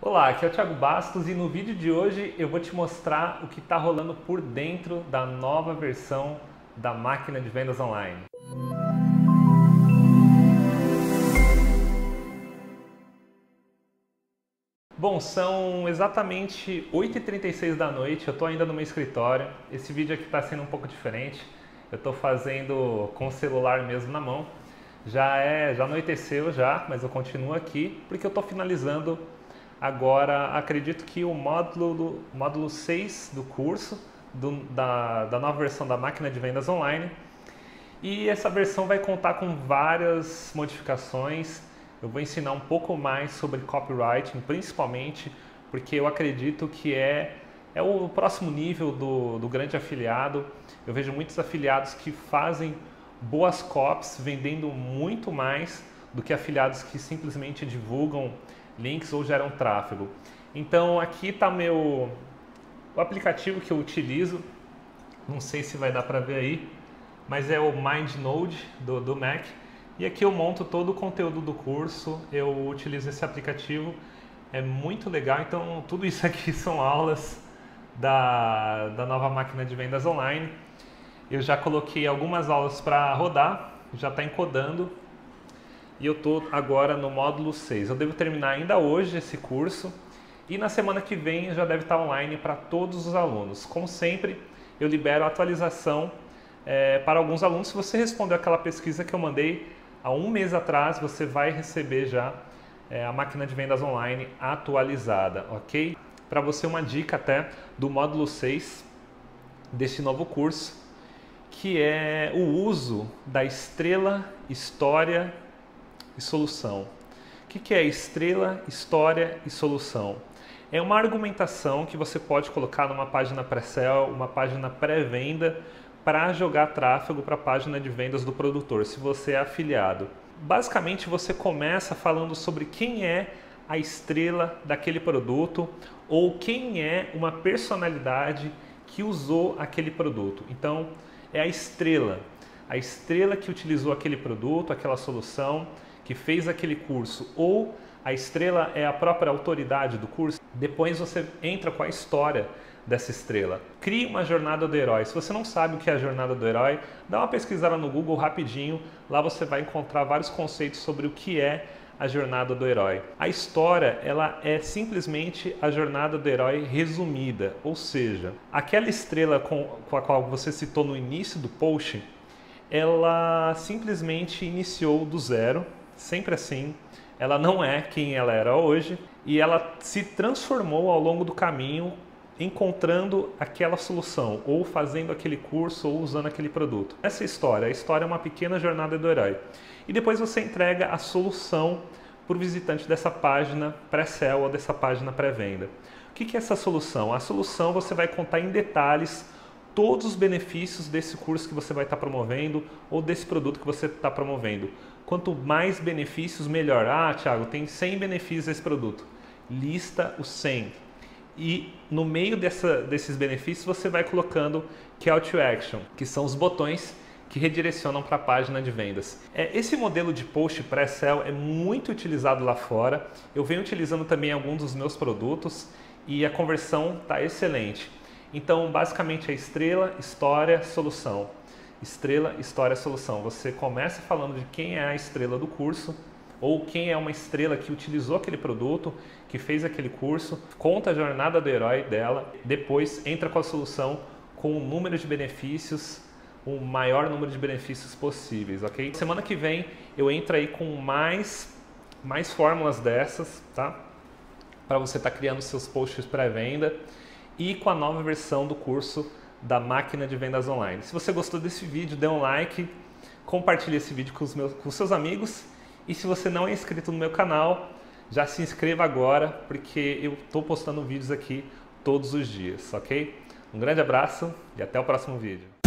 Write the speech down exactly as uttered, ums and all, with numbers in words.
Olá, aqui é o Thiago Bastos e no vídeo de hoje eu vou te mostrar o que está rolando por dentro da nova versão da Máquina de Vendas Online. Bom, são exatamente oito e trinta e seis da noite, eu estou ainda no meu escritório. Esse vídeo aqui está sendo um pouco diferente, eu estou fazendo com o celular mesmo na mão. Já, é, já anoiteceu já, mas eu continuo aqui porque eu estou finalizando agora, acredito que o módulo, módulo seis do curso, do, da, da nova versão da Máquina de Vendas Online. E essa versão vai contar com várias modificações. Eu vou ensinar um pouco mais sobre copywriting, principalmente, porque eu acredito que é, é o próximo nível do, do grande afiliado. Eu vejo muitos afiliados que fazem boas copies, vendendo muito mais do que afiliados que simplesmente divulgam links ou geram tráfego. Então aqui está meu o aplicativo que eu utilizo, não sei se vai dar para ver aí, mas é o MindNode do, do Mac, e aqui eu monto todo o conteúdo do curso, eu utilizo esse aplicativo, é muito legal. Então tudo isso aqui são aulas da, da nova Máquina de Vendas Online. Eu já coloquei algumas aulas para rodar, já está encodando. E eu estou agora no módulo seis. Eu devo terminar ainda hoje esse curso e na semana que vem já deve estar online para todos os alunos. Como sempre, eu libero a atualização é, para alguns alunos. Se você respondeu aquela pesquisa que eu mandei há um mês atrás, você vai receber já é, a Máquina de Vendas Online atualizada, ok? Para você uma dica até do módulo seis desse novo curso, que é o uso da estrela, história e solução. O que é estrela, história e solução? É uma argumentação que você pode colocar numa página pré-sell, uma página pré-venda, para jogar tráfego para a página de vendas do produtor, se você é afiliado. Basicamente, você começa falando sobre quem é a estrela daquele produto ou quem é uma personalidade que usou aquele produto. Então, é a estrela, a estrela que utilizou aquele produto, aquela solução, que fez aquele curso, ou a estrela é a própria autoridade do curso. Depois você entra com a história dessa estrela. Cria uma jornada do herói. Se você não sabe o que é a jornada do herói, dá uma pesquisada no Google rapidinho, lá você vai encontrar vários conceitos sobre o que é a jornada do herói. A história, ela é simplesmente a jornada do herói resumida, ou seja, aquela estrela com, com a qual você citou no início do post, ela simplesmente iniciou do zero, sempre assim, ela não é quem ela era hoje e ela se transformou ao longo do caminho, encontrando aquela solução ou fazendo aquele curso ou usando aquele produto. Essa história, a história é uma pequena jornada do herói. E depois você entrega a solução para o visitante dessa página pré-sell ou dessa página pré-venda. O que é essa solução? A solução você vai contar em detalhes todos os benefícios desse curso que você vai estar promovendo ou desse produto que você está promovendo. Quanto mais benefícios, melhor. Ah, Thiago, tem cem benefícios esse produto. Lista os cem. E no meio dessa, desses benefícios você vai colocando Call to Action, que são os botões que redirecionam para a página de vendas. É, esse modelo de post pré-sell é muito utilizado lá fora. Eu venho utilizando também alguns dos meus produtos e a conversão está excelente. Então, basicamente, é estrela, história, solução. Estrela, história, solução. Você começa falando de quem é a estrela do curso ou quem é uma estrela que utilizou aquele produto, que fez aquele curso, conta a jornada do herói dela, depois entra com a solução com o número de benefícios, o maior número de benefícios possíveis, ok? Semana que vem eu entro aí com mais, mais fórmulas dessas, tá? Para você estar tá criando seus posts pré-venda e com a nova versão do curso da Máquina de Vendas Online. Se você gostou desse vídeo, dê um like, compartilhe esse vídeo com os, meus, com os seus amigos e se você não é inscrito no meu canal, já se inscreva agora porque eu estou postando vídeos aqui todos os dias, ok? Um grande abraço e até o próximo vídeo.